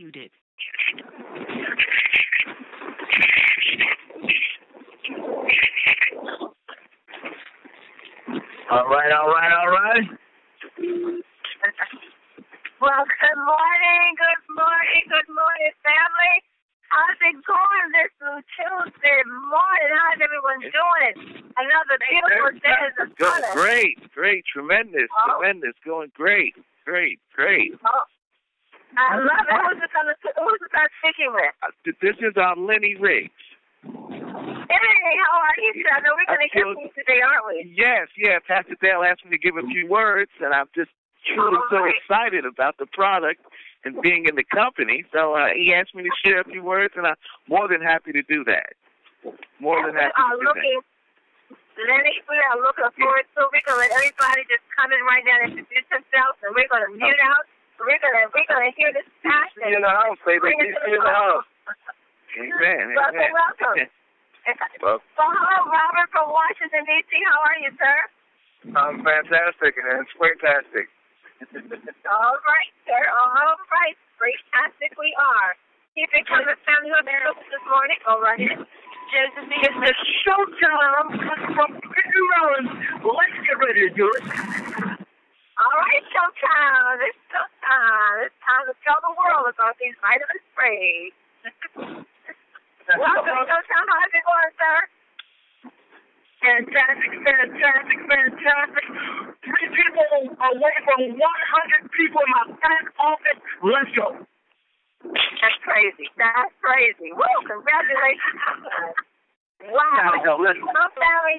Muted. All right. Well, good morning, family. How's it going this Tuesday morning? How's everyone doing? Another beautiful day is upon us. Great, tremendous, going great. Oh. I love it. Who's speaking with? This is our Lenny Riggs. Hey, how are you, sir? I know we're going to get you today, aren't we? Yes. Pastor Dale asked me to give a few words, and I'm just truly excited about the product and being in the company. So he asked me to share a few words, and I'm more than happy to do that. Lenny, we are looking forward to it. We're going to let everybody just come in right now and introduce themselves, and we're going to mute out. We're gonna hear this passion. You know, I don't say that. You know. Amen. Welcome. Well, hello, Robert from Washington D.C. How are you, sir? I'm fantastic and it's fantastic. All right, sir. All right, fantastic we are. Keep it coming, family. We're there this morning. All right. It's the showtime from Pretty Rollins. Let's get ready to do it. All right, showtime. It's showtime. It's time to tell the world about these vitamin sprays. Welcome, showtime. How's it going, sir? Fantastic. 3 people away from 100 people in my back office. Let's go. That's crazy. Woo, congratulations. Wow. Go, listen. So, family,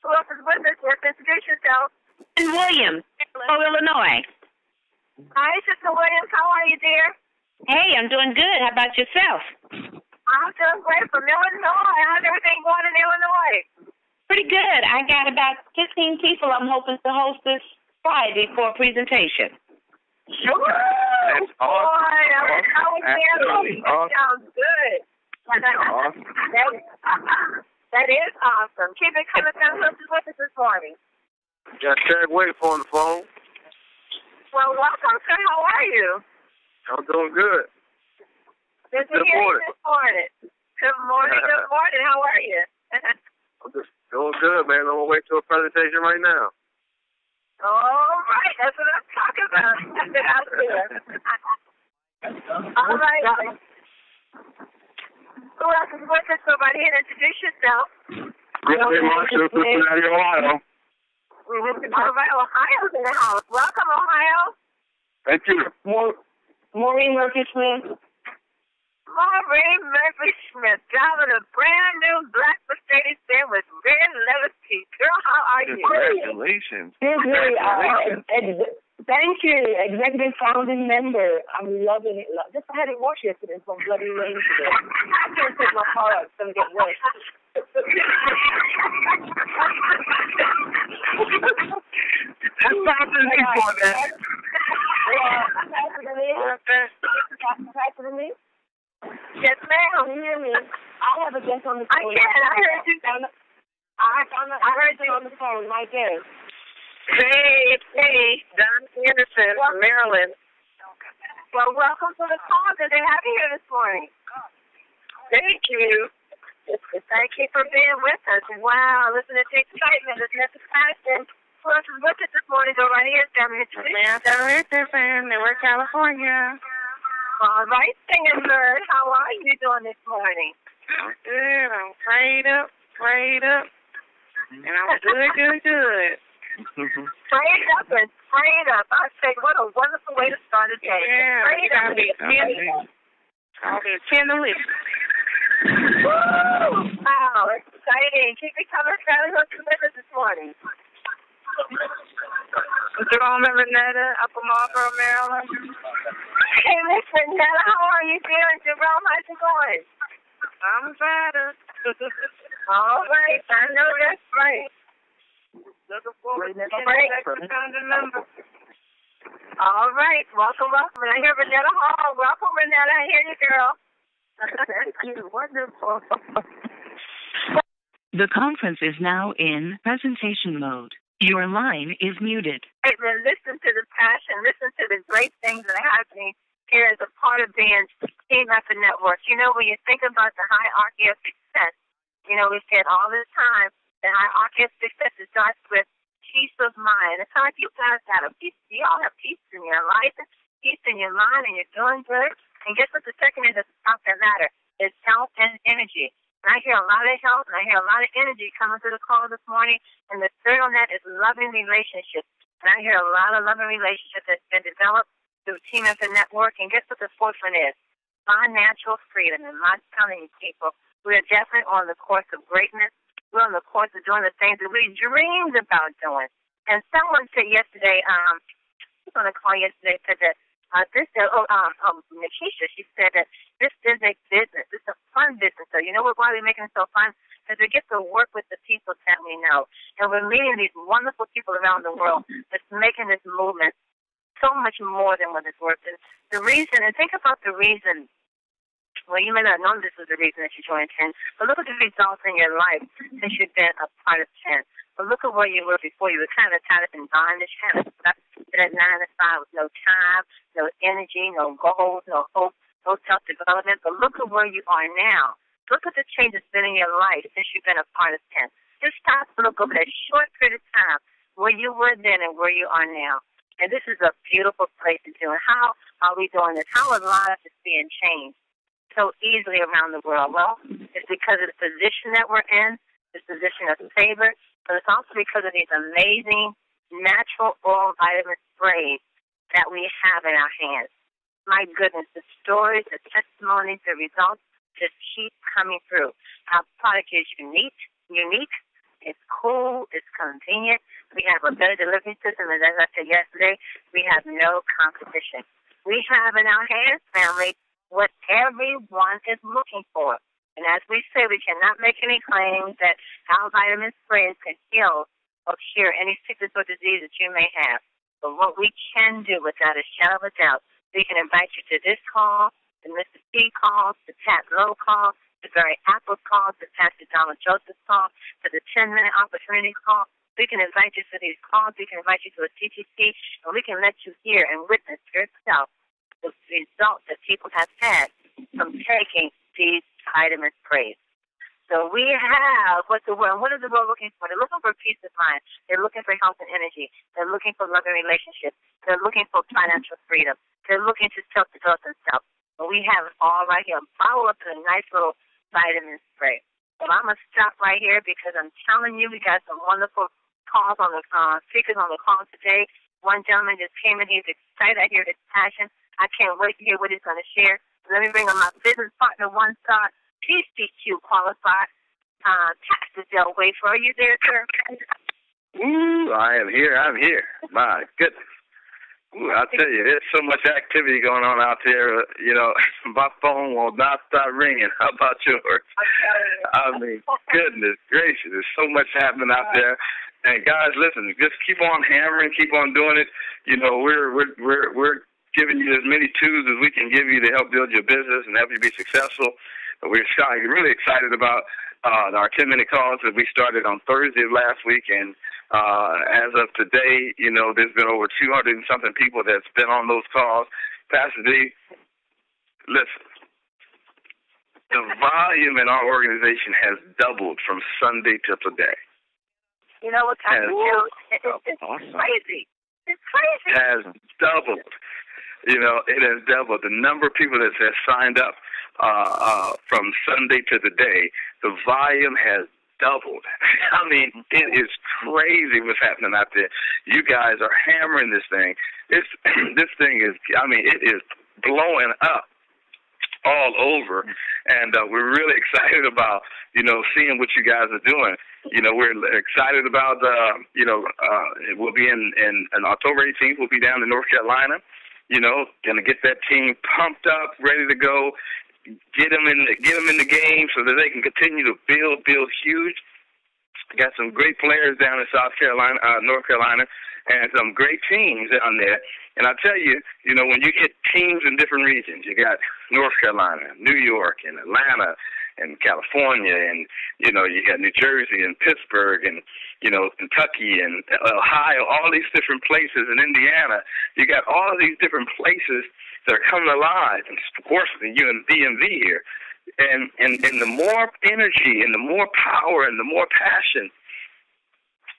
welcome with us. Introduce yourself. Williams, from Illinois. Hi, Sister Williams. How are you, dear? Hey, I'm doing good. How about yourself? I'm doing great from Illinois. How's everything going in Illinois? Pretty good. I got about 15 people I'm hoping to host this Friday for a presentation. Sure. That's awesome. That sounds good. Awesome. That is awesome. Keep it coming down. Listen with us this morning. Got Derek Wafer on the phone. Well, welcome, sir. How are you? I'm doing good. Good to hear you this morning. Good morning. How are you? I'm just doing good, man. I'm on my way to a presentation right now. All right. That's what I'm talking about. All right. Who else is with us? Somebody here, introduce yourself. Good morning. All right, Ohio's in the house. Welcome, Ohio. Thank you. Maureen Murphy Smith, driving a brand new black Mercedes Benz with red leather seats. Girl, how are you? Congratulations. Thank you, executive founding member. I'm loving it. Just I had it washed yesterday from bloody rain today. I can't take my car out. It's gonna get wet. That's not the name for that. Can you hear me? Yes, ma'am. Can you hear me? I have a guest on the phone. I can. I heard you. I heard you on the phone. My guest. Hey, Don Anderson from Maryland. Well, welcome to the call that they have you here this morning. Thank you. Thank you for being with us. Wow, listen to the excitement. Listen to the passion. Who else is with us this morning? Go right here. We're California. All right, singing bird. How are you doing this morning? I'm good. I'm prayed up. And I'm good. Prayed up. I say, what a wonderful way to start a day. Yeah, I'll be a 10 to live. Woo! Wow, exciting. Keep it coming, family. Who's with us this morning? Jerome and Renetta, Upper Marlboro, Maryland. Hey, Miss Renetta, how are you feeling? Jerome, how's it going? I'm better. All right, I know that's right. Looking forward to the founding member. All right, welcome. I hear Renetta Hall. Welcome, Renetta. I hear you, girl. Thank you. Wonderful. The conference is now in presentation mode. Your line is muted. Listen to the passion. Listen to the great things that are happening here as a part of being team up a network. You know, when you think about the hierarchy of success, you know, we've said all this time, the hierarchy of success starts with peace of mind. It's not like you guys got a peace. You all have peace in your life, peace in your mind, and you're doing good. And guess what the second is about that matter? It's health and energy. And I hear a lot of health, and I hear a lot of energy coming through the call this morning. And the third on that is loving relationships. And I hear a lot of loving relationships that's been developed through team up and network. And guess what the fourth one is? Financial freedom. And I'm telling you, people, we are definitely on the course of greatness. We're on the course of doing the things that we dreamed about doing. And someone said yesterday, who's on the call yesterday, said that Nikisha, she said that this is a business. It's a fun business. So you know why we're making it so fun? Because we get to work with the people that we know. And we're meeting these wonderful people around the world that's making this movement so much more than what it's worth. And the reason, and think about the reason, well, you may not know this is the reason that you joined TEN, but look at the results in your life since you've been a part of TEN. But look at where you were before. You were kind of tied up in bondage, kind of stuck at 9 to 5 with no time, no energy, no goals, no hope, no self-development. But look at where you are now. Look at the change that's been in your life since you've been a part of TEN. Just stop and look over that short period of time where you were then and where you are now. And this is a beautiful place to do. And how are we doing this? How are lives being changed so easily around the world? Well, it's because of the position that we're in, this position of favor, but it's also because of these amazing natural oil vitamin sprays that we have in our hands. My goodness, the stories, the testimonies, the results just keep coming through. Our product is unique. It's cool. It's convenient. We have a better delivery system, and as I said yesterday, we have no competition. We have in our hands, family, what everyone is looking for. And as we say, we cannot make any claims that our vitamin sprays can heal or cure any sickness or disease that you may have. But what we can do without a shadow of a doubt, we can invite you to this call, the Mr. P call, the Pat Lowe call, the Very Apple call, the Pastor Donald Joseph call, to the 10-minute opportunity call. We can invite you to these calls. We can invite you to a TTT, and we can let you hear and witness yourself the results that people have had from taking these vitamin sprays. So we have what the world, what is the world looking for? They're looking for peace of mind. They're looking for health and energy. They're looking for loving relationships. They're looking for financial freedom. They're looking to self-develop themselves. But we have it all right here. Follow up with a nice little vitamin spray. Well, I'm going to stop right here because I'm telling you, we got some wonderful calls on the speakers on the call today. One gentleman just came in. He's excited. I hear his passion. I can't wait to hear what he's going to share. Let me bring on my business partner, one-star TCQ qualified, Pastor Del Wafer. Are you there, sir? Ooh, I am here. I'm here. My goodness. Ooh, I'll tell you, there's so much activity going on out there. You know, my phone will not stop ringing. How about yours? I mean, goodness gracious, there's so much happening out there. And guys, listen, just keep on hammering, keep on doing it. You know, we're giving you as many tools as we can give you to help build your business and help you be successful. We're really excited about our 10-minute calls that we started on Thursday of last week. And as of today, you know, there's been over 200 and something people that's been on those calls. Pastor D, listen, the volume in our organization has doubled from Sunday till today. You know what kind of it's awesome. Crazy. It's crazy. Has doubled. You know, it has doubled. The number of people that has signed up from Sunday to today, the volume has doubled. I mean, it is crazy what's happening out there. You guys are hammering this thing. This thing is, I mean, it is blowing up all over, and we're really excited about, you know, seeing what you guys are doing. You know, we're excited about, you know, we'll be in October 18th, we'll be down in North Carolina, you know, going to get that team pumped up, ready to go, get them in the game so that they can continue to build huge. Got some great players down in North Carolina, and some great teams down there. And I tell you, you know, when you get teams in different regions, you got North Carolina, New York, and Atlanta, and California, and, you know, you got New Jersey and Pittsburgh and, you know, Kentucky and Ohio, all these different places, and Indiana. You got all these different places that are coming alive, and of course you're in DMV here. And the more energy and the more power and the more passion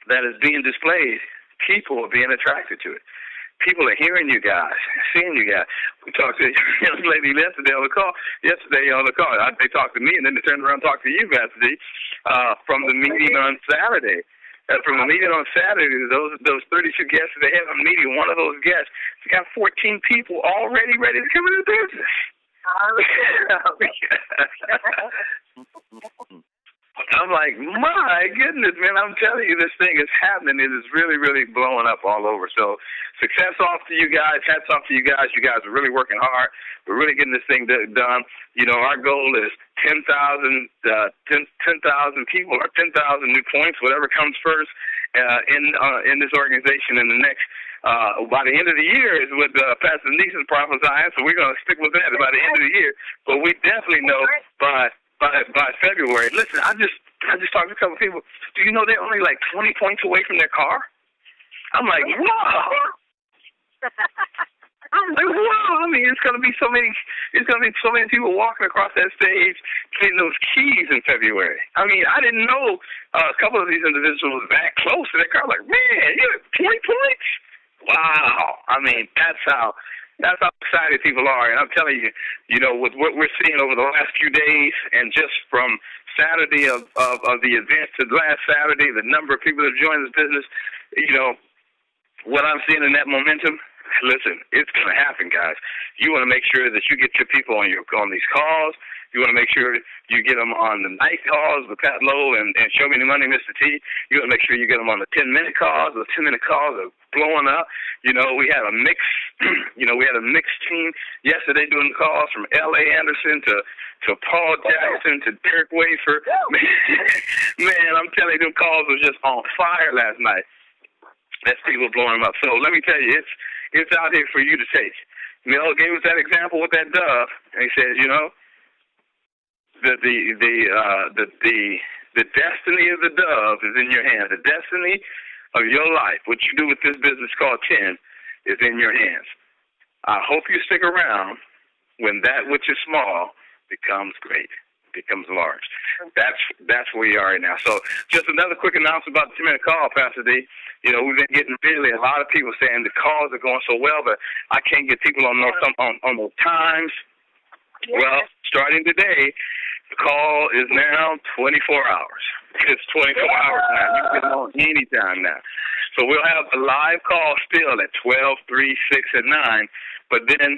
that is being displayed, people are being attracted to it. People are hearing you guys, seeing you guys. We talked to young lady yesterday on the call. They talked to me, and then they turned around and talked to you, Pastor D, from the meeting on Saturday. From the meeting on Saturday, those 32 guests that they had on the meeting, one of those guests, they got 14 people already ready to come into the business. I'm like, my goodness, man, I'm telling you, this thing is happening. It is really, really blowing up all over. So success off to you guys. Hats off to you guys. You guys are really working hard. We're really getting this thing done. You know, our goal is 10,000 people or 10,000 new points, whatever comes first in this organization in the next by the end of the year is what Pastor Denise is prophesying, so we're going to stick with that by the end of the year. But we definitely know by February. Listen, I just talked to a couple of people. Do you know they're only like 20 points away from their car? I'm like, wow. I'm like, wow. I mean, it's going to be so many people walking across that stage getting those keys in February. I mean, I didn't know a couple of these individuals that close to their car. I'm like, man, you have 20 points? Wow. I mean, that's how excited people are. And I'm telling you, you know, with what we're seeing over the last few days and just from Saturday of the event to last Saturday, the number of people that joined this business, you know, what I'm seeing in that momentum, listen, it's going to happen, guys. You want to make sure that you get your people on these calls. You want to make sure you get them on the night calls with Pat Lowe and Show Me the Money, Mr. T. You want to make sure you get them on the 10-minute calls. The 10-minute calls are blowing up. You know, we had a mix. You know, we had a mixed team yesterday doing calls from L.A. Anderson to Paul Jackson to Derek Wafer. Man, I'm telling you, them calls were just on fire last night. That's people blowing them up. So let me tell you, it's out here for you to take. Mel gave us that example with that dove, and he says, you know, the destiny of the dove is in your hand. The destiny of your life, what you do with this business called TEN, is in your hands. I hope you stick around when that which is small becomes great, becomes large. That's where you are right now. So just another quick announcement about the 10-minute call, Pastor D. You know, we've been getting really a lot of people saying the calls are going so well, but I can't get people on those times. Yes. Well, starting today, the call is now 24 hours. It's 24 hours now. You can get on any time now. So we'll have a live call still at 12, 3, 6, and 9. But then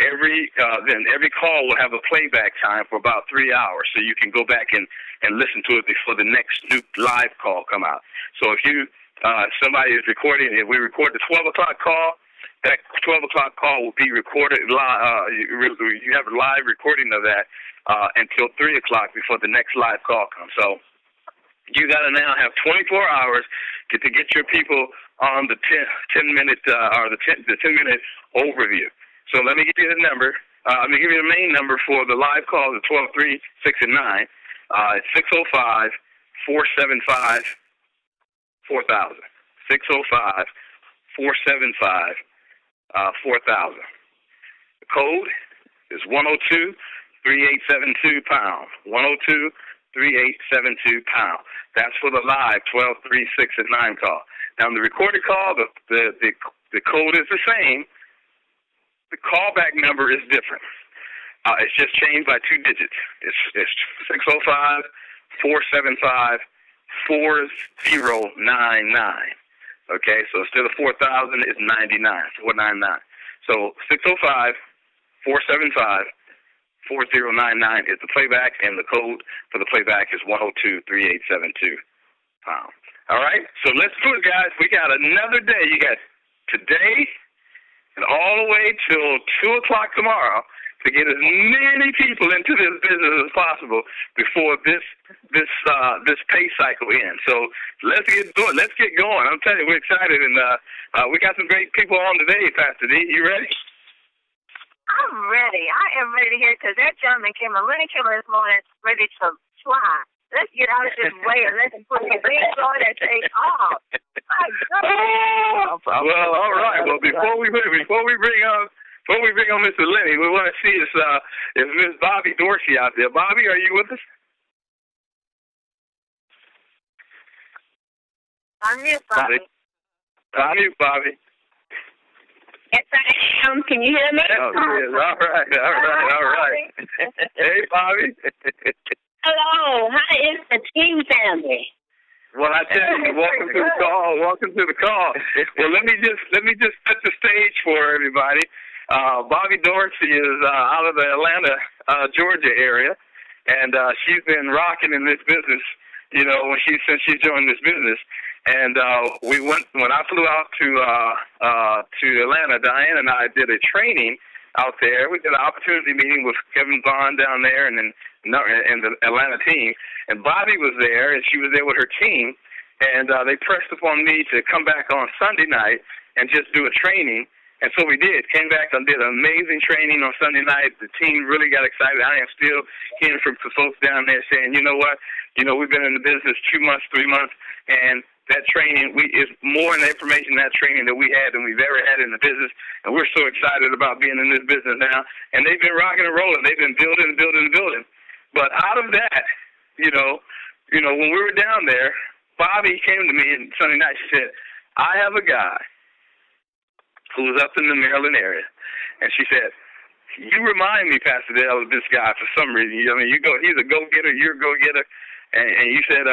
every call will have a playback time for about 3 hours, so you can go back and listen to it before the next new live call come out. So if you somebody is recording, if we record the 12 o'clock call, that 12 o'clock call will be recorded live. You have a live recording of that until 3 o'clock before the next live call comes. So you got to now have 24 hours to get your people on the 10-minute overview. So let me give you the number. I'm going to give you the main number for the live calls at 12, 3, 6, and 9. It's 605-475-4000. 605-475-4000. 4,000. The code is 102-3872-POUND. 102-3872-POUND. That's for the live 12, 3, 6, and 9 call. Now, on the recorded call, the code is the same. The callback number is different. It's just changed by 2 digits. It's 605-475-4099. Okay, so instead of 4,000, it's 499. So 605-475-4099 is the playback, and the code for the playback is 102-3872. All right, so let's do it, guys. We got another day. You got today and all the way till 2 o'clock tomorrow to get as many people into this business as possible before this pay cycle ends. So let's get going. Let's get going. I'm telling you, we're excited, and we got some great people on today, Pastor D. You ready? I'm ready. I am ready to hear because that gentleman came a running killer this morning, ready to fly. Let's get out of this way and let's put the wings on and take off. Well, all right. Well, before we bring up Before we bring on Mr. Lenny, we want to see if Miss Bobby Dorsey out there. Bobby, are you with us? I'm here, Bobby. I'm here, Bobby. Yes, I am. Can you hear me? Oh, yes. All right. Hey, Bobby. Hello. How is the team family? Well, I tell you, welcome to the call. Welcome to the call. Well, let me just set the stage for everybody. Bobby Dorsey is out of the Atlanta, Georgia area, and she's been rocking in this business, you know, since she joined this business. And when I flew out to Atlanta, Diane and I did a training out there. We did an opportunity meeting with Kevin Bond down there, and then and the Atlanta team. And Bobby was there, and she was there with her team, and they pressed upon me to come back on Sunday night and just do a training. And so we did. Came back and did an amazing training on Sunday night. The team really got excited. I am still hearing from folks down there saying, you know what, you know, we've been in the business 2 months, 3 months, and that training is more in the information, that training that we had than we've ever had in the business, and we're so excited about being in this business now. And they've been rocking and rolling. They've been building and building and building. But out of that, you know, when we were down there, Bobby came to me on Sunday night. She said, I have a guy who's up in the Maryland area. And she said, you remind me, Pastor Dale, of this guy for some reason. I mean, he's a go-getter, you're a go-getter. And you said,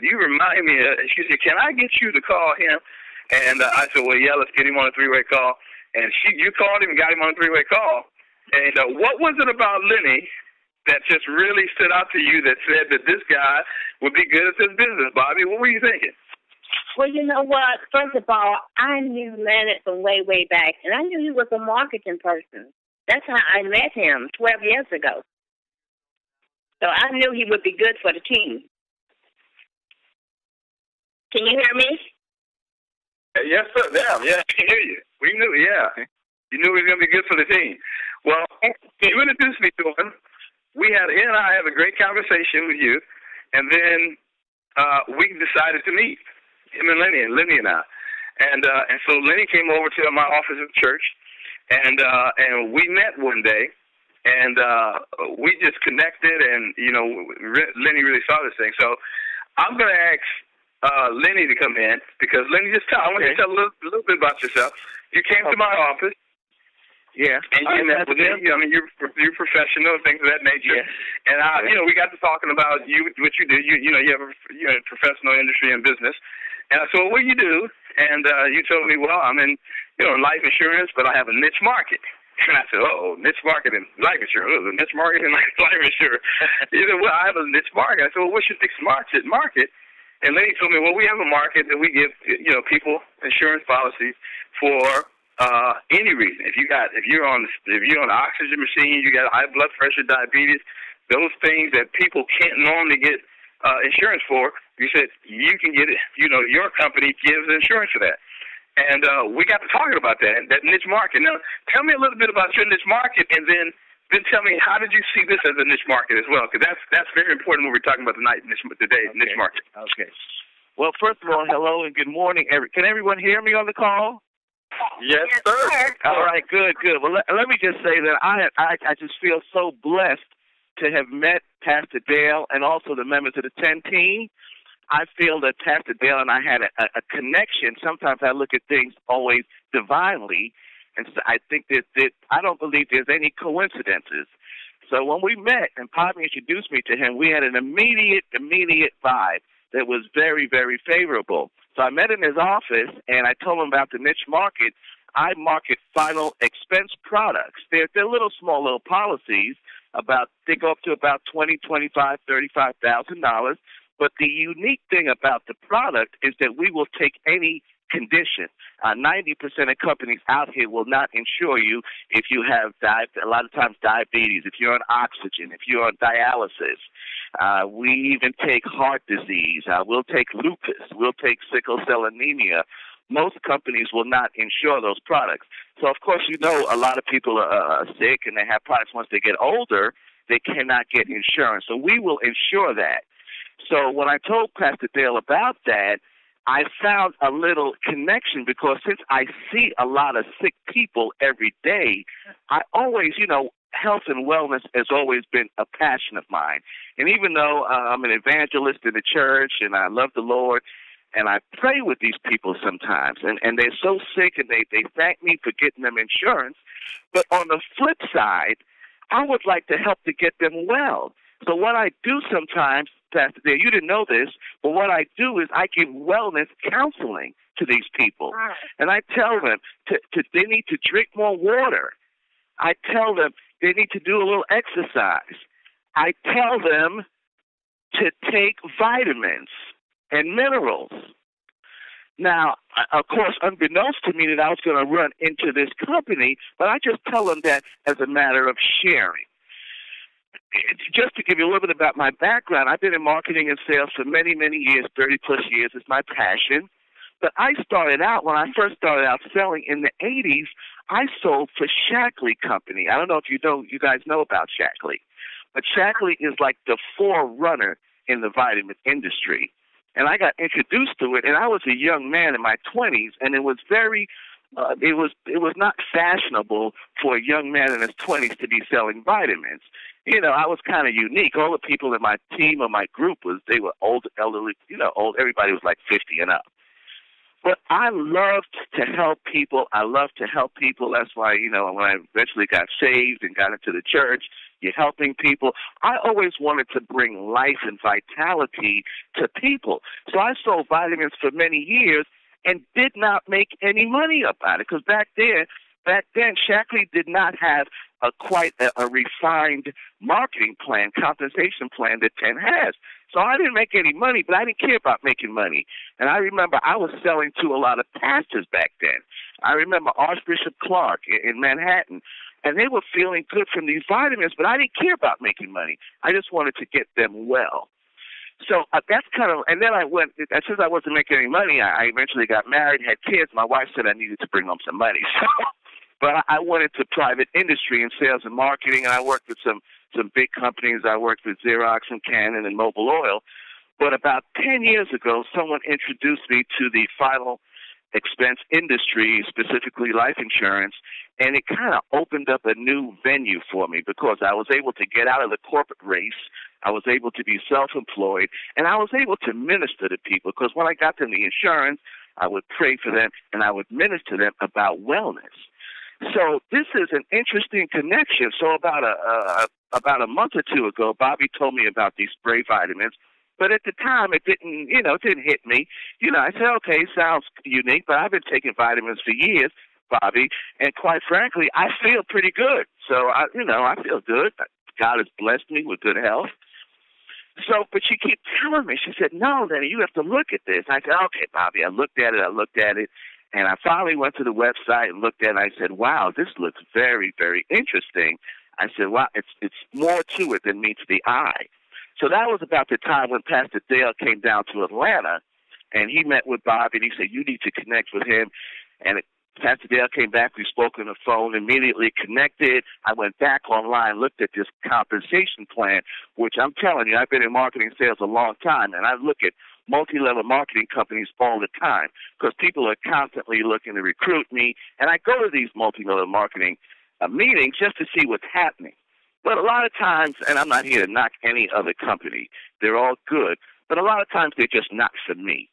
you remind me. She said, can I get you to call him? And I said, well, yeah, let's get him on a three-way call. And you called him and got him on a three-way call. And what was it about Lenny that just really stood out to you that said that this guy would be good at this business, Bobby? What were you thinking? Well, you know what? First of all, I knew Lenny from way, way back, and I knew he was a marketing person. That's how I met him 12 years ago. So I knew he would be good for the team. Can you hear me? Yes, sir. Yeah, I can hear you. We knew, yeah. You knew he was going to be good for the team. Well, you introduced me to him. He and I had a great conversation with you, and then we decided to meet, him and Lenny and I. And so Lenny came over to my office at the church, and we met one day, and we just connected, and, you know, Lenny really saw this thing. So I'm going to ask Lenny to come in, because Lenny, I want you to tell a little bit about yourself. You came to my office. Yeah, and you're professional and things of that nature. Yeah. And you know, we got to talking about what you do. You know, you're in professional industry and business. And I said, what do you do? And you told me, well, I'm in, you know, life insurance, but I have a niche market. And I said, niche market and life insurance. A niche market and life insurance. You said, well, I have a niche market. I said, well, what's your niche market? And Lenny told me, well, we have a market that we give, you know, people insurance policies for. Any reason, if you're on the oxygen machine, you got high blood pressure, diabetes, those things that people can't normally get insurance for, you said you can get it. You know, your company gives insurance for that, and we got to talking about that niche market. Now, tell me a little bit about your niche market, and then tell me, how did you see this as a niche market as well? Because that's very important when we're talking about today's niche market. Okay. Well, first of all, hello and good morning. Can everyone hear me on the call? Yes, sir. All right, good. Well, let me just say that I just feel so blessed to have met Pastor Dale and also the members of the TEN team. I feel that Pastor Dale and I had a connection. Sometimes I look at things always divinely, and so I think that I don't believe there's any coincidences. So when we met and Bobby introduced me to him, we had an immediate vibe that was very, very favorable. So I met him in his office, and I told him about the niche market. I market final expense products. They're little policies. They go up to about $20,000, $25,000, $35,000. But the unique thing about the product is that we will take any condition. 90% of companies out here will not insure you if you have diabetes, if you're on oxygen, if you're on dialysis. We even take heart disease. We'll take lupus. We'll take sickle cell anemia. Most companies will not insure those products. So, of course, you know, a lot of people are sick and they have products. Once they get older, they cannot get insurance. So we will insure that. So when I told Pastor Dale about that, I found a little connection because since I see a lot of sick people every day, I always, you know, health and wellness has always been a passion of mine. And even though I'm an evangelist in the church and I love the Lord and I pray with these people sometimes, and they're so sick and they thank me for getting them insurance. But on the flip side, I would like to help to get them well. So what I do sometimes, Pastor Dale, you didn't know this, but what I do is I give wellness counseling to these people. And I tell them they need to drink more water. I tell them they need to do a little exercise. I tell them to take vitamins and minerals. Now, of course, unbeknownst to me that I was going to run into this company, but I just tell them that as a matter of sharing. Just to give you a little bit about my background, I've been in marketing and sales for many, many years, 30-plus years. It's my passion. But I started out, when I first started out selling in the 80s, I sold for Shaklee Company. I don't know if you guys know about Shaklee. But Shaklee is like the forerunner in the vitamin industry. And I got introduced to it, and I was a young man in my 20s, and it was very it was not fashionable for a young man in his 20s to be selling vitamins. You know, I was kind of unique. All the people in my team or my group they were old, elderly, you know, old. Everybody was like 50 and up. But I loved to help people. I love to help people. That's why, you know, when I eventually got saved and got into the church, you're helping people. I always wanted to bring life and vitality to people. So I sold vitamins for many years and did not make any money about it because back then, Shaklee did not have quite a refined marketing plan, compensation plan that TEN has. So I didn't make any money, but I didn't care about making money. And I remember I was selling to a lot of pastors back then. I remember Archbishop Clark in Manhattan, and they were feeling good from these vitamins, but I didn't care about making money. I just wanted to get them well. So that's kind of, and then I went, since I wasn't making any money, I eventually got married, had kids. My wife said I needed to bring home some money. But I went into private industry in sales and marketing, and I worked with some big companies. I worked with Xerox and Canon and Mobile Oil. But about 10 years ago, someone introduced me to the final expense industry, specifically life insurance, and it kind of opened up a new venue for me because I was able to get out of the corporate race. I was able to be self-employed, and I was able to minister to people because when I got them the insurance, I would pray for them, and I would minister to them about wellness. So this is an interesting connection. So about a month or two ago, Bobby told me about these spray vitamins, but at the time it didn't hit me. You know, I said, okay, sounds unique, but I've been taking vitamins for years, Bobby, and quite frankly, I feel pretty good. So I feel good. God has blessed me with good health. So, but she kept telling me, she said, no, Lenny, you have to look at this. I said, okay, Bobby, I looked at it. And I finally went to the website and looked at it, and I said, wow, this looks very, very interesting. I said, wow, it's more to it than meets the eye. So that was about the time when Pastor Dale came down to Atlanta, and he met with Bobby, and he said, you need to connect with him. And Pastor Dale came back. We spoke on the phone, immediately connected. I went back online, looked at this compensation plan, which I'm telling you, I've been in marketing sales a long time, and I look at multi-level marketing companies all the time because people are constantly looking to recruit me, and I go to these multi-level marketing meetings just to see what's happening. But a lot of times, and I'm not here to knock any other company, they're all good, but a lot of times they're just not for me.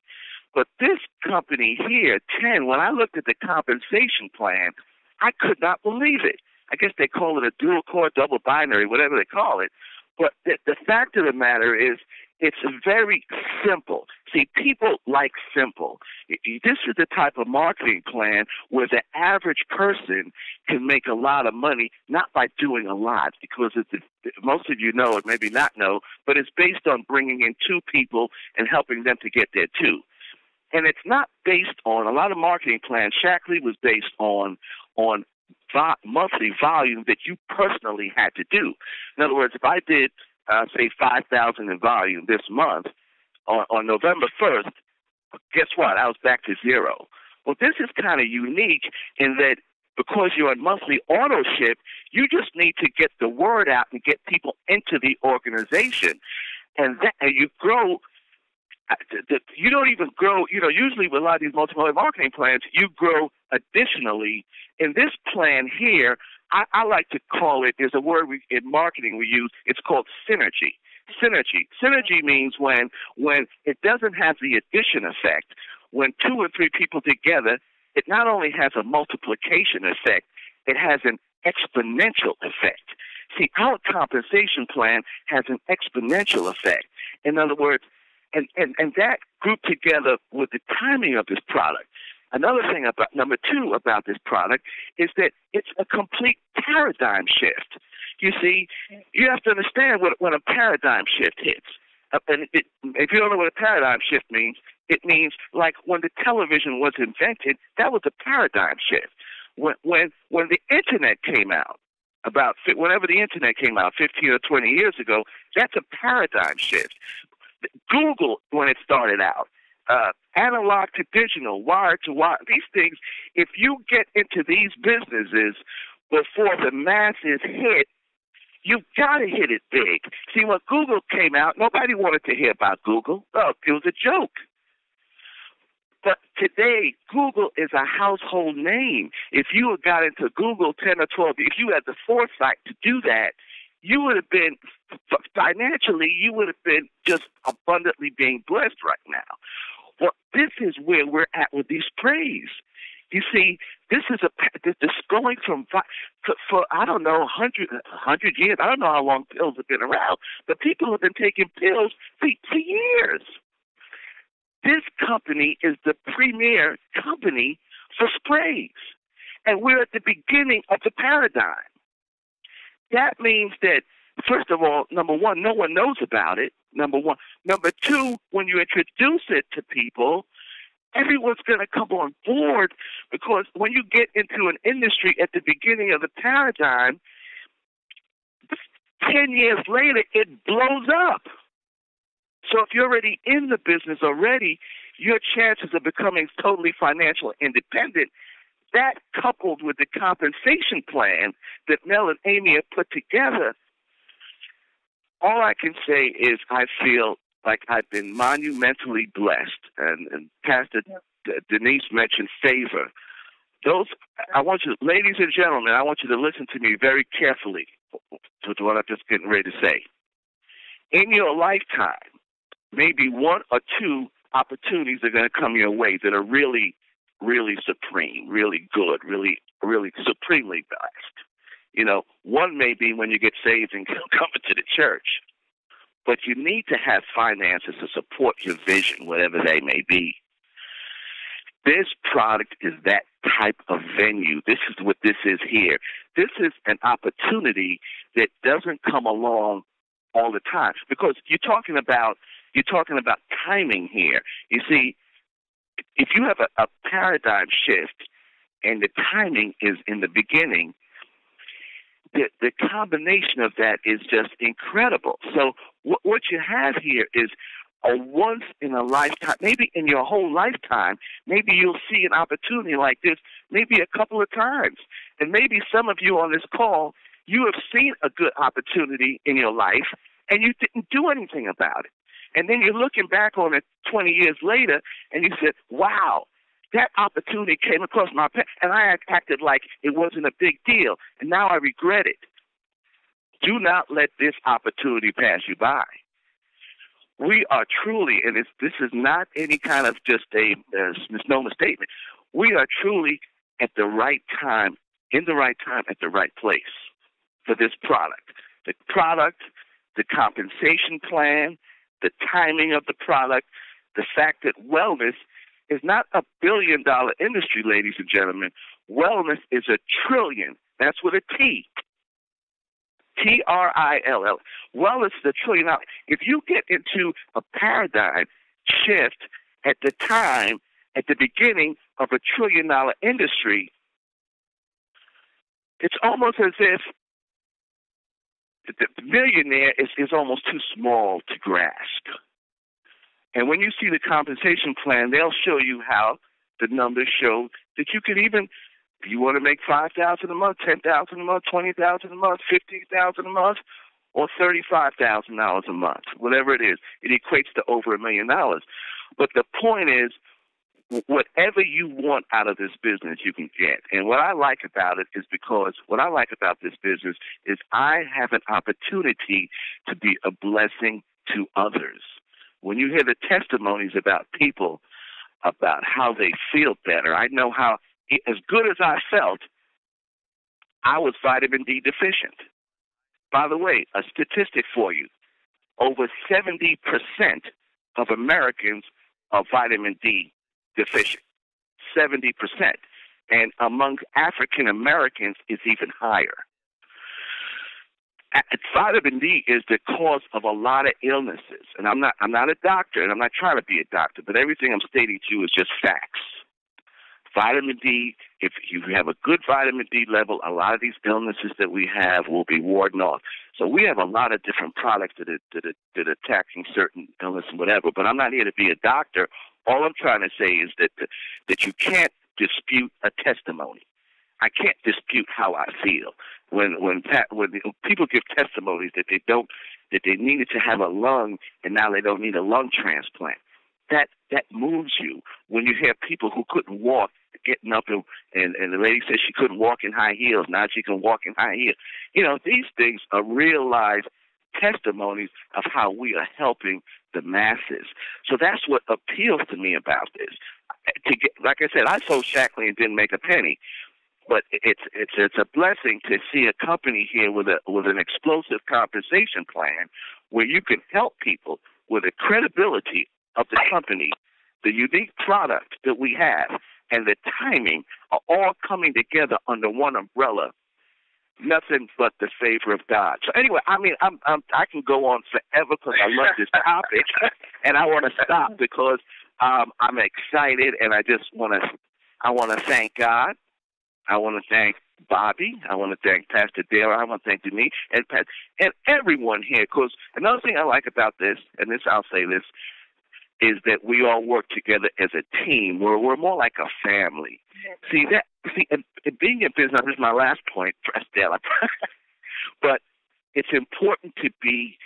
But this company here, TEN, when I looked at the compensation plan, I could not believe it. I guess they call it a dual core, double binary, whatever they call it. But the fact of the matter is, it's very simple. See, people like simple. This is the type of marketing plan where the average person can make a lot of money, not by doing a lot, because most of you know it, maybe not know, but it's based on bringing in two people and helping them to get there too. And it's not based on a lot of marketing plans. Shaklee was based on monthly volume that you personally had to do. In other words, if I did say 5,000 in volume this month on November 1st, guess what? I was back to zero. Well, this is kind of unique in that because you're on monthly auto ship, you just need to get the word out and get people into the organization, and you grow You don't even grow, you know, usually with a lot of these multi-level marketing plans, you grow additionally. In this plan here, I like to call it, there's a word in marketing we use, it's called synergy. Synergy means when it doesn't have the addition effect, when two or three people together, it not only has a multiplication effect, it has an exponential effect. See, our compensation plan has an exponential effect. In other words, and that grouped together with the timing of this product. Another thing about number two about this product is that it's a complete paradigm shift. You see, you have to understand what a paradigm shift hits. And if you don't know what a paradigm shift means, it means like when the television was invented, that was a paradigm shift. When the internet came out, whenever the internet came out, 15 or 20 years ago, that's a paradigm shift. Google, when it started out, analog to digital, wire to wire, these things, if you get into these businesses before the masses hit, you've got to hit it big. See, when Google came out, nobody wanted to hear about Google. Oh, it was a joke. But today, Google is a household name. If you had got into Google 10 or 12, if you had the foresight to do that, you would have been, financially, you would have been just abundantly being blessed right now. Well, this is where we're at with these sprays. You see, this is this going from, for I don't know, 100 years. I don't know how long pills have been around, but people have been taking pills for years. This company is the premier company for sprays, and we're at the beginning of the paradigm. That means that, first of all, number one, no one knows about it, number one. Number two, when you introduce it to people, everyone's going to come on board, because when you get into an industry at the beginning of the paradigm, 10 years later, it blows up. So if you're already in the business already, your chances of becoming totally financially independent, that coupled with the compensation plan that Mel and Amy have put together, all I can say is I feel like I've been monumentally blessed. And Pastor Denise mentioned favor. I want you, ladies and gentlemen, I want you to listen to me very carefully to what I'm just getting ready to say. In your lifetime, maybe one or two opportunities are going to come your way that are really, really supreme, really good, really, really supremely blessed. You know, one may be when you get saved and come into the church, but you need to have finances to support your vision, whatever they may be. This product is that type of venue. This is what this is here. This is an opportunity that doesn't come along all the time, because you're talking about timing here. You see, if you have a paradigm shift and the timing is in the beginning, the combination of that is just incredible. So what you have here is a once-in-a-lifetime, maybe in your whole lifetime, maybe you'll see an opportunity like this maybe a couple of times. And maybe some of you on this call, you have seen a good opportunity in your life and you didn't do anything about it. And then you're looking back on it 20 years later, and you said, wow, that opportunity came across my path, and I acted like it wasn't a big deal, and now I regret it. Do not let this opportunity pass you by. We are truly, and this is not any kind of just a misnomer statement, we are truly at the right time, in the right time, at the right place for this product. The product, the compensation plan, the timing of the product, the fact that wellness is not a billion-dollar industry, ladies and gentlemen. Wellness is a trillion. That's with a T. T-R-I-L-L. Wellness is a trillion. Now, if you get into a paradigm shift at the time, at the beginning of a trillion-dollar industry, it's almost as if the millionaire is almost too small to grasp. And when you see the compensation plan, they'll show you how the numbers show that you can even, if you want to make $5,000 a month, $10,000 a month, $20,000 a month, $15,000 a month, or $35,000 a month, whatever it is. It equates to over $1 million. But the point is, whatever you want out of this business, you can get. And what I like about it is because what I like about this business is I have an opportunity to be a blessing to others. When you hear the testimonies about people, about how they feel better, I know how, as good as I felt, I was vitamin D deficient. By the way, a statistic for you, over 70% of Americans are vitamin D deficient, 70%. And among African Americans, it's even higher. Vitamin D is the cause of a lot of illnesses. And I'm not a doctor, and I'm not trying to be a doctor, but everything I'm stating to you is just facts. Vitamin D, if you have a good vitamin D level, a lot of these illnesses that we have will be warded off. So we have a lot of different products that are attacking certain illness and whatever, but I'm not here to be a doctor. All I'm trying to say is that you can't dispute a testimony. I can't dispute how I feel. When people give testimonies that they needed to have a lung and now they don't need a lung transplant, that moves you. When you hear people who couldn't walk getting up and the lady said she couldn't walk in high heels, now she can walk in high heels. You know, these things are real life testimonies of how we are helping the masses. So that's what appeals to me about this. To get, like I said, I sold Shaklee and didn't make a penny, but it's a blessing to see a company here with an explosive compensation plan where you can help people with the credibility of the company, the unique product that we have, and the timing are all coming together under one umbrella. Nothing but the favor of God. So anyway, I mean, I can go on forever because I love this topic, and I want to stop because I'm excited, and I want to thank God. I want to thank Bobby. I want to thank Pastor Dale. I want to thank Denise and Pat and everyone here. Because another thing I like about this, and this I'll say this, is that we all work together as a team. We're more like a family. See that? See, and being in business, this is my last point, but it's important to be.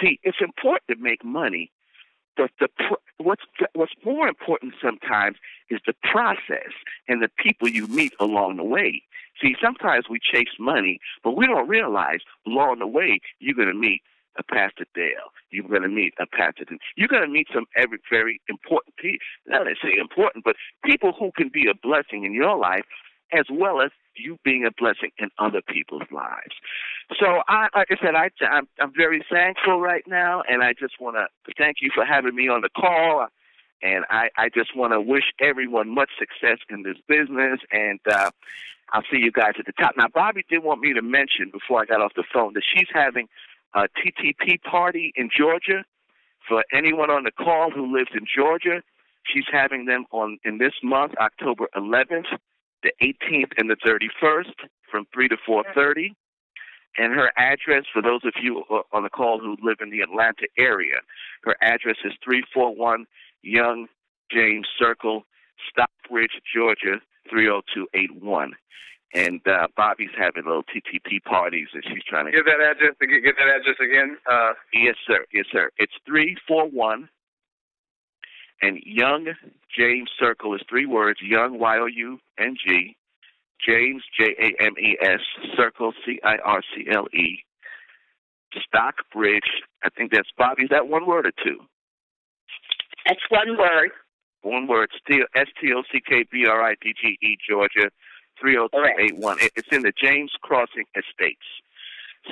See, it's important to make money, but what's more important sometimes is the process and the people you meet along the way. See, sometimes we chase money, but we don't realize along the way you're going to meet a Pastor Dale. You're going to meet a Pastor. You're going to meet some very important people. Not necessarily important, but people who can be a blessing in your life, as well as you being a blessing in other people's lives. So, I'm very thankful right now, and I just want to thank you for having me on the call. And I just want to wish everyone much success in this business, and I'll see you guys at the top. Now, Bobby did want me to mention before I got off the phone that she's having a TTP party in Georgia. For anyone on the call who lives in Georgia, she's having them in this month, October 11th, the 18th, and the 31st, from 3 to 4:30. And her address, for those of you on the call who live in the Atlanta area, her address is 341 Young James Circle, Stockbridge, Georgia 30281. And Bobby's having little TTP parties, and she's trying to give that address. Get that address again. Yes, sir. Yes, sir. It's 341, and Young James Circle is three words: Young YOUNG, James JAMES, Circle CIRCLE, Stockbridge. I think that's Bobby. Is that one word or two? That's one word. One word. STOCKBRIDGE, Georgia 30281. It's in the James Crossing Estates.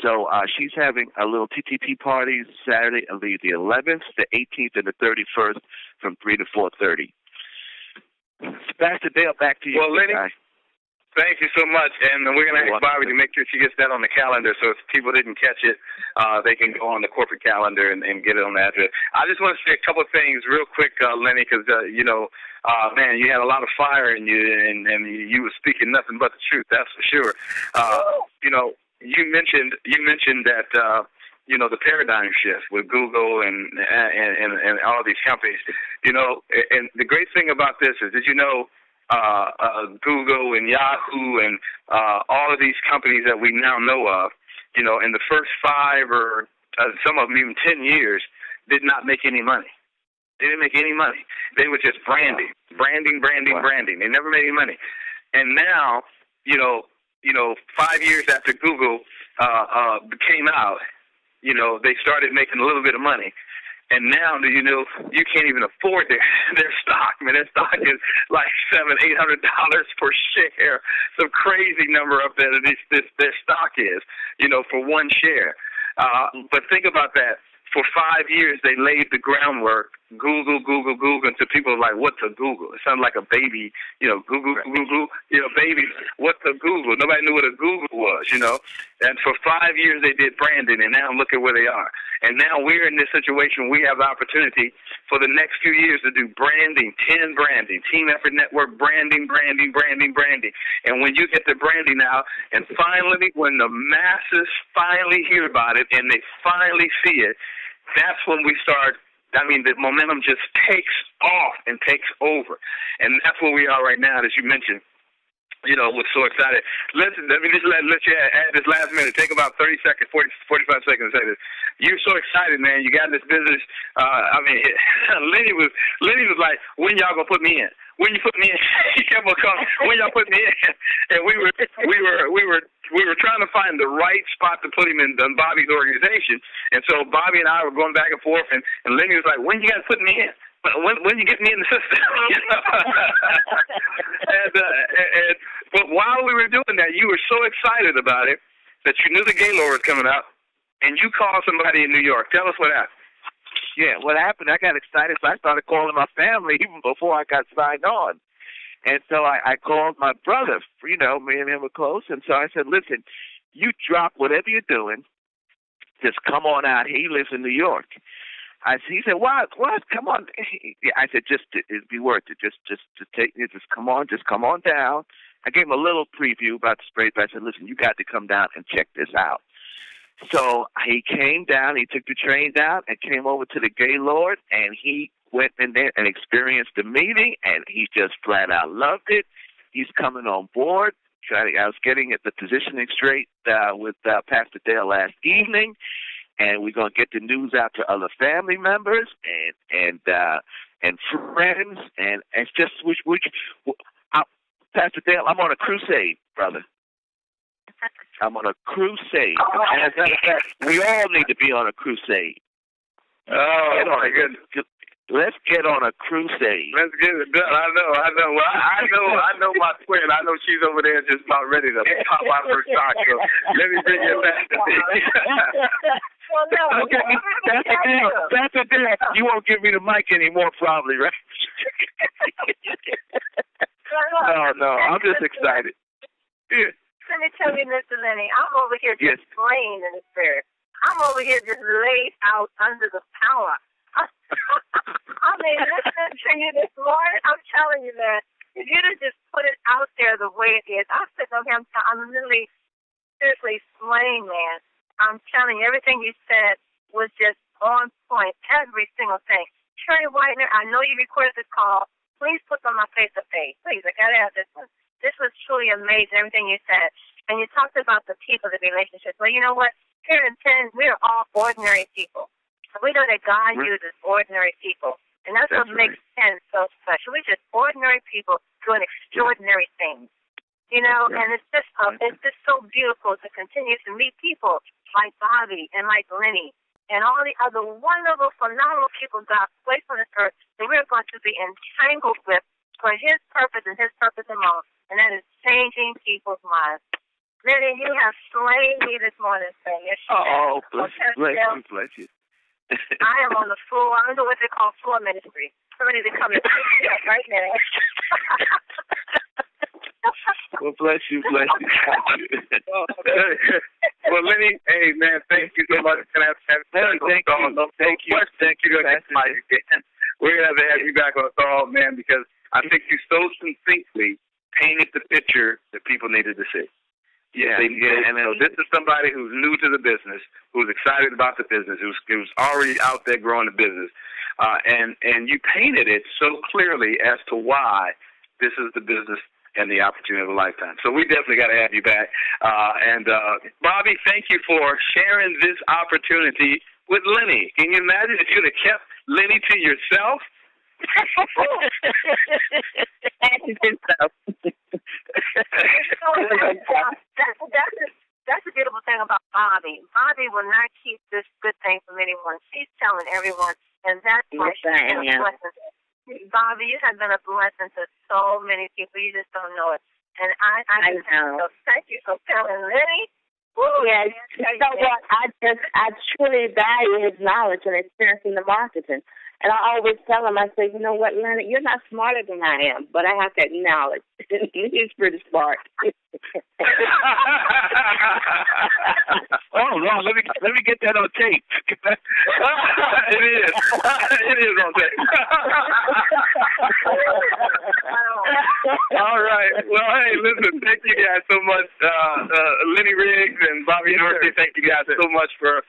So she's having a little TTP party Saturday, the 11th, the 18th, and the 31st, from 3 to 4:30. Pastor Dale, back to you. Well, Lenny, thank you so much, and we're going to ask Bobby to make sure she gets that on the calendar. So if people didn't catch it, they can go on the corporate calendar and get it on the address. I just want to say a couple of things real quick, Lenny, because man, you had a lot of fire in you, and you were speaking nothing but the truth. That's for sure. You mentioned that the paradigm shift with Google and all these companies. You know, and the great thing about this is, did you know Google and Yahoo and all of these companies that we now know of you know, in the first 5 or some of them even 10 years, did not make any money. They didn't make any money. They were just branding. They never made any money. And now, you know, 5 years after Google came out, you know, they started making a little bit of money. And now, you know, you can't even afford their stock. I mean, their stock is like $700-800 per share. Some crazy number up there that their stock is, you know, for one share. But think about that. For 5 years, they laid the groundwork, Google, until people are like, what's a Google? It sounds like a baby, you know, Google, you know, baby, what's a Google? Nobody knew what a Google was, you know. And for 5 years, they did branding, and now look at where they are. And now we're in this situation. We have the opportunity for the next few years to do branding, TEN branding, team effort network, branding. And when you get the branding out, and finally, when the masses finally hear about it and they finally see it, that's when we start, I mean, the momentum just takes off and takes over. And that's where we are right now, as you mentioned. You know, we're so excited. Listen, let me just let you add this last minute. Take about 30 seconds, 40, 45 seconds to say this. You're so excited, man. You got in this business. I mean, Lenny was like, when y'all going to put me in? When you put me in, he kept on coming. When y'all put me in, and we were trying to find the right spot to put him in Bobby's organization, and so Bobby and I were going back and forth, and Lenny was like, when you guys put me in? When you get me in the system? You know? But while we were doing that, you were so excited about it that you knew the Gaylord was coming up, and you called somebody in New York. Tell us what happened. Yeah, what happened, I got excited, so I started calling my family even before I got signed on. And so I called my brother, you know, me and him were close. And so I said, listen, you drop whatever you're doing, just come on out. He lives in New York. He said, what? Come on. I said, it'd be worth it. Just come on down. I gave him a little preview about the spray, but I said, listen, you got to come down and check this out. So he came down, he took the train down and came over to the Gaylord, and he went in there and experienced the meeting, and he just flat out loved it. He's coming on board. I was getting at the positioning straight with Pastor Dale last evening, and we're going to get the news out to other family members and friends, and it's just Pastor Dale, I'm on a crusade, brother. I'm on a crusade. And as a matter of fact, we all need to be on a crusade. Oh, my goodness. Let's get on a crusade. Let's get it done. I know. Well, I know my twin. I know she's over there just about ready to pop out her sock. So let me bring you back to me. Well, no, okay. That's a deal. You won't give me the mic anymore, probably, right? No. I'm just excited. Yeah. Let me tell you, Mr. Lenny, I'm over here just slain in the spirit. I'm over here just laid out under the power. I mean, listening to you this morning, I'm telling you, man, if you just put it out there the way it is, I'm sitting over here, I'm literally seriously slain, man. I'm telling you, everything you said was just on point, every single thing. Terry Whitener, I know you recorded this call. Please put on my face-to-face. Please, I got to have this one. This was truly amazing, everything you said. And you talked about the people, the relationships. Well, you know what? Here in TEN, we are all ordinary people. So we know that God uses ordinary people. And that's what makes TEN so special. We're just ordinary people doing extraordinary things. You know, and it's just so beautiful to continue to meet people like Bobby and like Lenny and all the other wonderful, phenomenal people God placed on this earth that we're going to be entangled with for His purpose and His purpose alone. And that is changing people's lives. Lenny, you have slain me this morning, sir. Yes, oh, bless you. I am on the floor. I don't know what they call floor ministry. Somebody to come and fix me up right now. Well, bless you. Well, Lenny, hey, man, thank you so much. Thank you. We're going to have you back on the call, man, because I think you so succinctly painted the picture that people needed to see. Yeah, and so this is somebody who's new to the business, who's excited about the business, who's already out there growing the business, and you painted it so clearly as to why this is the business and the opportunity of a lifetime. So we definitely got to have you back. Bobby, thank you for sharing this opportunity with Lenny. Can you imagine if you'd have kept Lenny to yourself? That's the beautiful thing about Bobby. Bobby will not keep this good thing from anyone. She's telling everyone, and that's why she's a blessing. Bobby, you have been a blessing to so many people. You just don't know it. And I know. So thank you for telling Lenny. Yes, you know what? I truly value his knowledge and experience in the marketing. And I always tell him, I say, you know what, Leonard, you're not smarter than I am, but I have to acknowledge he's pretty smart. Oh no, let me get that on tape. It is on tape. All right. Well, hey, listen, thank you guys so much, Lenny Riggs and Bobby Dorsey. Thank you guys so much for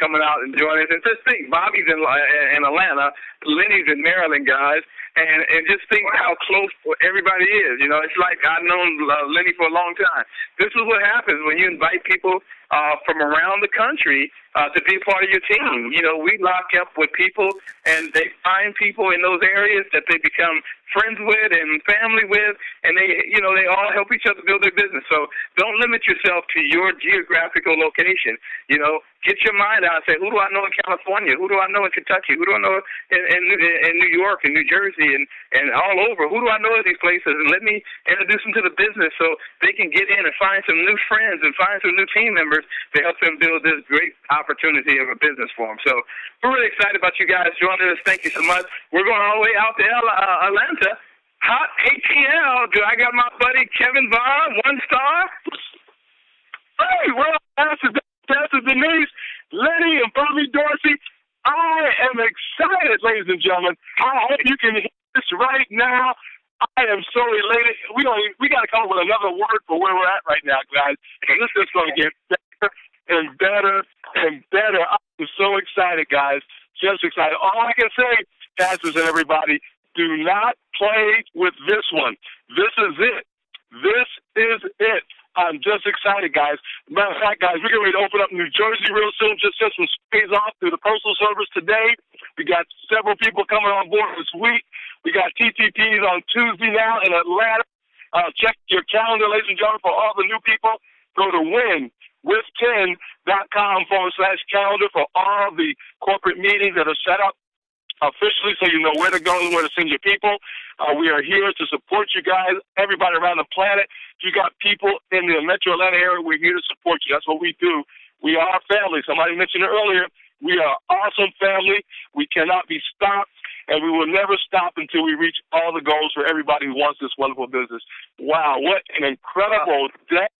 coming out and joining us. And just think, Bobby's in Atlanta, Lenny's in Maryland, guys. And just think how close everybody is. You know, it's like I've known Lenny for a long time. This is what happens when you invite people from around the country to be a part of your team. You know, we lock up with people, and they find people in those areas that they become friends with and family with, and they all help each other build their business. So don't limit yourself to your geographical location. You know, get your mind out and say, who do I know in California? Who do I know in Kentucky? Who do I know in New York and New Jersey and all over? Who do I know in these places? And let me introduce them to the business so they can get in and find some new friends and find some new team members to help them build this great opportunity of a business for them. So we're really excited about you guys joining us. Thank you so much. We're going all the way out to Atlanta. Hot ATL. Do I got my buddy Kevin Vaughn, 1 star? Hey, well, Pastor Denise, Lenny, and Bobby Dorsey. I am excited, ladies and gentlemen. I hope you can hear this right now. I am so elated. We got to come up with another word for where we're at right now, guys. And this is going to get better and better and better. I'm so excited, guys. Just excited. All I can say, pastors and everybody, do not play with this one. This is it. This is it. I'm just excited, guys. Matter of fact, guys, we're going to open up New Jersey real soon. Just sent some space off through the Postal Service today. We got several people coming on board this week. We got TTPs on Tuesday now in Atlanta. Check your calendar, ladies and gentlemen, for all the new people. Go to winwith10.com/calendar for all the corporate meetings that are set up officially, so you know where to go and where to send your people. We are here to support you guys, everybody around the planet. If you got people in the metro Atlanta area, we're here to support you. That's what we do. We are family. Somebody mentioned it earlier. We are an awesome family. We cannot be stopped, and we will never stop until we reach all the goals for everybody who wants this wonderful business. Wow, what an incredible day.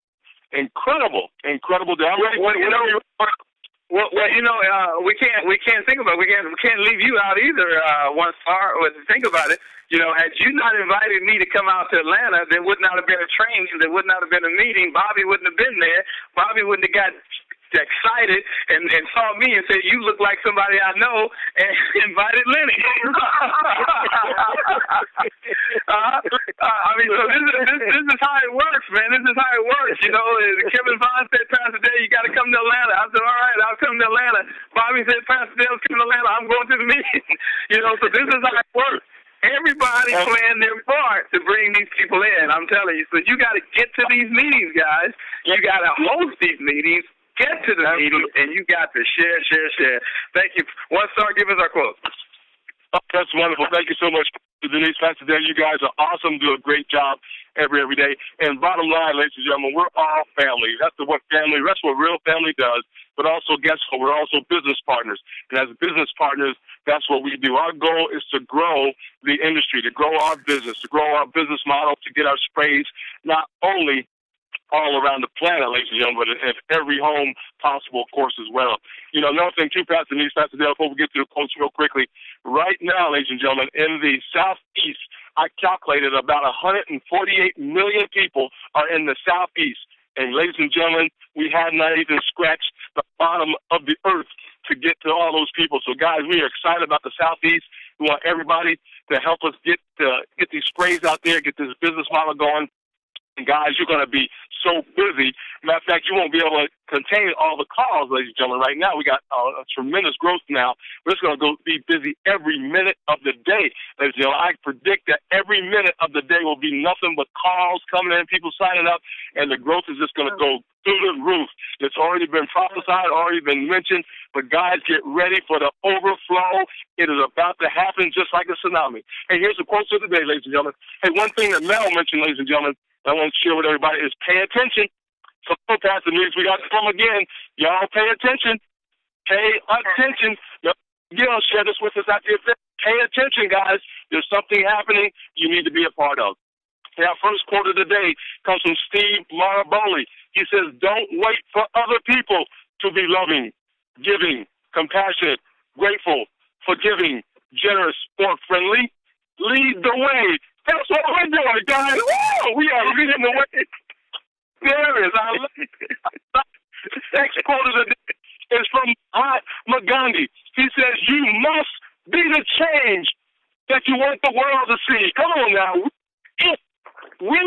Incredible, incredible day. I'm ready. Well, you know, we can't think about it. We can't leave you out either. 1 star. Think about it. You know, had you not invited me to come out to Atlanta, there would not have been a training. There would not have been a meeting. Bobby wouldn't have been there. Bobby wouldn't have got excited and saw me and said, "You look like somebody I know," and invited Lenny. I mean, so this is how it works, man. This is how it works. You know, Kevin Vaughn said, "Pastor Dale, you got to come to Atlanta." I said, "All right, I'll come to Atlanta." Bobby said, "Pastor Dale's coming to Atlanta. I'm going to the meeting." You know, so this is how it works. Everybody playing their part to bring these people in, I'm telling you. So you got to get to these meetings, guys. You got to host these meetings, get to the meetings, and you got to share, share, share. Thank you. 1 star, give us our quote. Oh, that's wonderful. Thank you so much, Denise. Pastor Dale, you guys are awesome. Do a great job every day. And bottom line, ladies and gentlemen, we're all family. That's what real family does. But also, guess what? We're also business partners. And as business partners, that's what we do. Our goal is to grow the industry, to grow our business, to grow our business model, to get our sprays not only all around the planet, ladies and gentlemen, but at every home possible, of course, as well. You know, another thing, too, Pastor Denise, Pastor Dale, before we get to the quotes real quickly, right now, ladies and gentlemen, in the Southeast, I calculated about 148 million people are in the Southeast. And, ladies and gentlemen, we have not even scratched the bottom of the earth to get to all those people. So, guys, we are excited about the Southeast. We want everybody to help us get these sprays out there, get this business model going. And guys, you're going to be so busy. Matter of fact, you won't be able to contain all the calls, ladies and gentlemen. Right now, we got a tremendous growth now. We're just going to be busy every minute of the day. Ladies and gentlemen, I predict that every minute of the day will be nothing but calls coming in, people signing up, and the growth is just going to go through the roof. It's already been prophesied, already been mentioned, but guys, get ready for the overflow. It is about to happen just like a tsunami. And here's the quote of the day, ladies and gentlemen. Hey, one thing that Mel mentioned, ladies and gentlemen, I want to share with everybody is pay attention. So, Pastor Dale, we got to come again. Y'all pay attention. Pay attention. Now, you know, share this with us out there. Pay attention, guys. There's something happening you need to be a part of. Now, first quote of the day comes from Steve Maraboli. He says, don't wait for other people to be loving, giving, compassionate, grateful, forgiving, generous, or friendly. Lead the way. That's what we're doing, guys. Woo! We are leading the way. There is our next quote of the day is from Mahatma Gandhi. He says, you must be the change that you want the world to see. Come on now. If we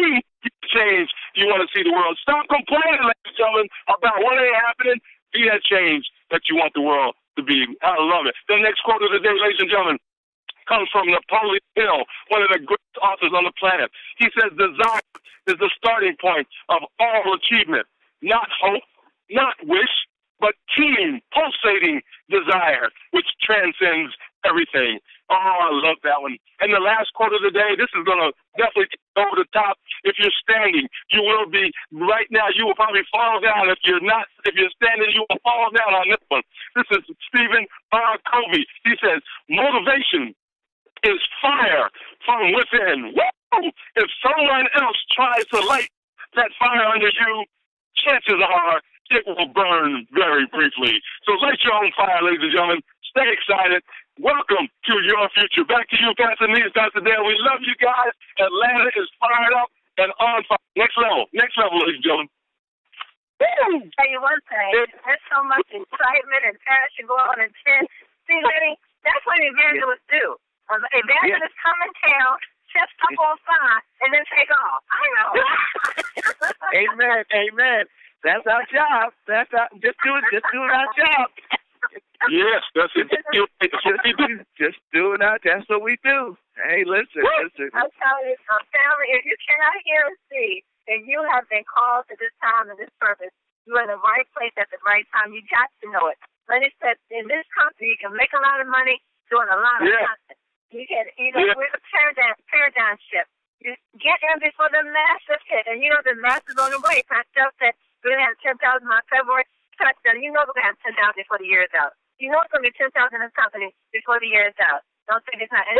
change, you want to see the world. Stop complaining, ladies and gentlemen, about what ain't happening. Be that change that you want the world to be. I love it. The next quote of the day, ladies and gentlemen, comes from Napoleon Hill, one of the greatest authors on the planet. He says, desire is the starting point of all achievement. Not hope, not wish, but keen, pulsating desire, which transcends everything. Oh, I love that one. And the last quote of the day, this is going to definitely go over the top. If you're standing, you will be. Right now, you will probably fall down. If you're not, if you're standing, you will fall down on this one. This is Stephen R. Covey. He says, motivation is fire from within. Woo! If someone else tries to light that fire under you, chances are it will burn very briefly. So light your own fire, ladies and gentlemen. Stay excited. Welcome to your future. Back to you, Pastor Denise, Pastor Dale. We love you guys. Atlanta is fired up and on fire. Next level, ladies and gentlemen. Woo! Tell you one thing, there's so much excitement and passion going on in TEN. See, lady, that's what evangelists do. Evangelists come in town, set stuff on fire, and then take off. I know. Amen, amen. That's our job. That's our, just doing our job. Yes, that's it. That's what we do. Just doing our, that's what we do. Hey, listen, listen. I'm telling you, family, if you cannot hear and see, and you have been called to this time and this purpose, you're in the right place at the right time. You got to know it. Like I said, in this company, you can make a lot of money doing a lot of content. You can, you know, with a paradigm shift. You get in before the massive hit, and you know the massive on the way. Pastor said we're gonna have 10,000 on February. Touchdown. You know we're gonna have 10,000 before the year is out. You know it's gonna be 10,000 in the company before the year is out. Don't think it's not. And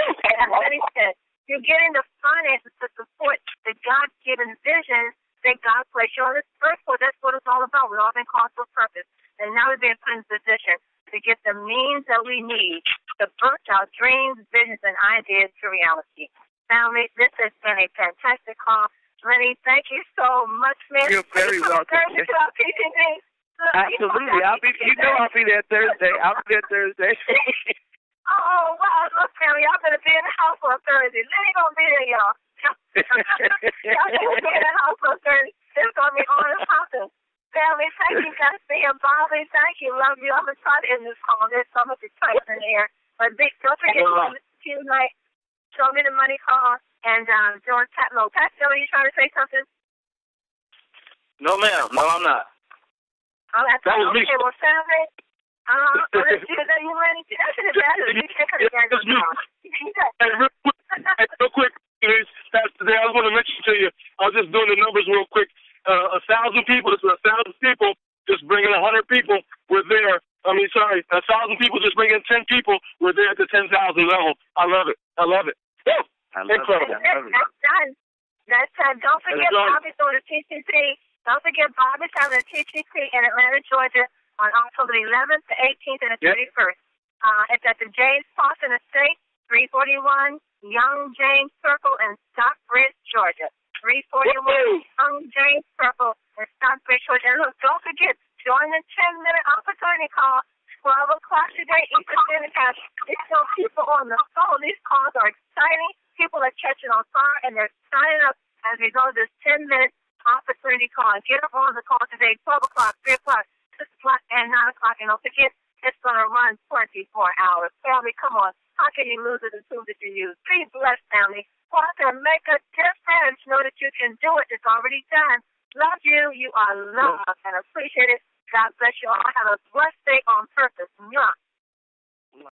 said, you're getting the finances to support the God-given vision that God placed you on this earth for. That's what it's all about. We've all been called for a purpose, and now we've been put in position to get the means that we need to birth our dreams, visions, and ideas to reality. Family, this has been a fantastic call. Lenny, thank you so much, man. You're very welcome. Absolutely. I'll be, you know, I'll be there Thursday. I'll be there Thursday. Oh, wow. Look, family, I'm going to be in the house on Thursday. Lenny going to be there, y'all. Y'all going to be in the house on Thursday. It's going to be on and popping. Family, thank you guys for being Bobby. Thank you. Love you. I'm excited in this call. There's so much excitement here. But don't forget to tonight. Show me the money call. And join Pat Lowe. Pat Lowe, are you trying to say something? No, ma'am. No, I'm not. Oh, that's that was okay. Me. Well, family, are you ready? That's in the bathroom. You can't come again. Hey, real quick, Pastor Dale, I was going to mention to you, I was just doing the numbers real quick. 1,000 people, this was 1,000 people just bringing 100 people, we're there. I mean, sorry, 1,000 people just bringing 10 people, we're there at the 10,000 level. I love it. I love it. Woo! I love Incredible. It. I love it. That's done. That's done. Don't forget Bobby's on the TTT. Don't forget Bobby's on the TTT in Atlanta, Georgia on October 11th, the 18th, and the 31st. It's at the James Paulson Estate, 341 Young James Circle in Stockbridge, Georgia. 341 Young James Circle in Stockbridge, Georgia. And look, don't forget, join the 10-minute opportunity call 12 o'clock today, Eastern Standard Time. There's still people on the phone. These calls are exciting. People are catching on fire, and they're signing up as we go to this 10-minute opportunity call. Get up on the call today, 12 o'clock, 3 o'clock, 6 o'clock, and 9 o'clock. And don't forget, it's going to run 24 hours. Family, come on. How can you lose it? The tools that you use. Please bless family. What can make a difference? Know that you can do it. It's already done. Love you. You are loved and appreciated. God bless you all. Have a blessed day on purpose.